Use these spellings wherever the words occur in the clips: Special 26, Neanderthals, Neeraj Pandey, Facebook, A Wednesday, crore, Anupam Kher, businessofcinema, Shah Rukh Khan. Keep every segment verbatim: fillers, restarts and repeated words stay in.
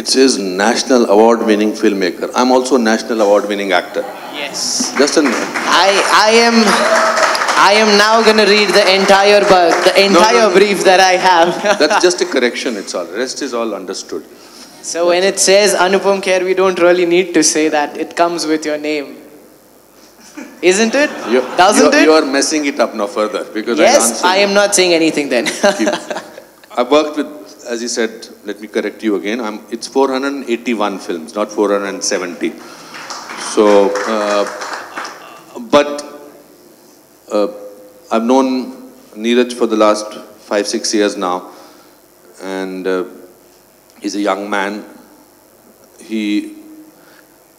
It says National Award winning filmmaker. I'm also a National Award winning actor. Yes. Just a I I am I am now going to read the entire book, the entire no, no, no. brief that I have. That's just a correction, it's all. Rest is all understood. So when it says Anupam Kher, we don't really need to say that. It comes with your name. Isn't it? You're, Doesn't you're, it? You are messing it up now further. Because yes, I, I am not saying anything then. I've worked with, as you said, let me correct you again. I'm, it's four hundred eighty-one films, not four hundred seventy. So, uh, but uh, I've known Neeraj for the last five, six years now. And uh, he's a young man. He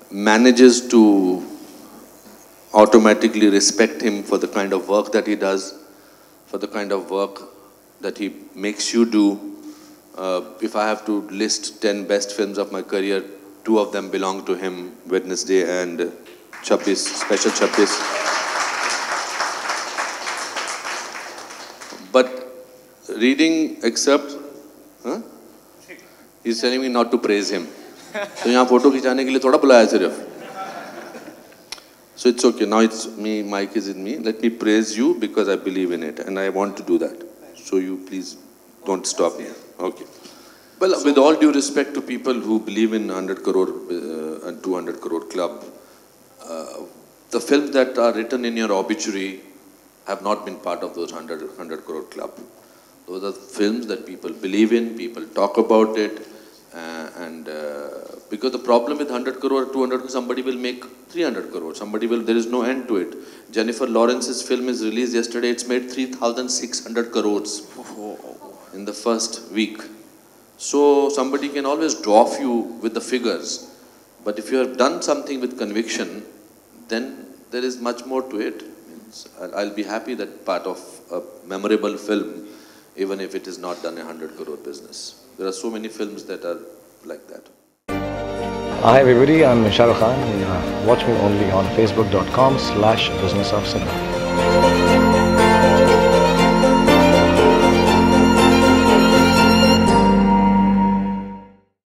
manages to automatically respect him for the kind of work that he does, for the kind of work that he makes you do. Uh, if I have to list ten best films of my career, two of them belong to him, Wednesday and twenty-six, Special twenty-six. But reading excerpts, huh? He's telling me not to praise him. So यहाँ photo खिंचाने के लिए थोड़ा बुलाया सिर्फ. So it's okay, now it's me, mic is in me. Let me praise you because I believe in it and I want to do that. So you please don't stop me. Okay. Well, with all due respect to people who believe in one hundred crore uh, and two hundred crore club, uh, the films that are written in your obituary have not been part of those one hundred crore club. Those are films that people believe in, people talk about it. Uh, and uh, because the problem with one hundred crore or two hundred crore, somebody will make three hundred crore, somebody will, there is no end to it. Jennifer Lawrence's film is released yesterday, it's made three thousand six hundred crores in the first week. So somebody can always dwarf you with the figures, but if you have done something with conviction, then there is much more to it. I'll be happy that part of a memorable film, even if it is not done a one hundred crore business. There are so many films that are like that. Hi everybody, I'm Shah Rukh Khan. Watch me only on facebook dot com slash business of cinema.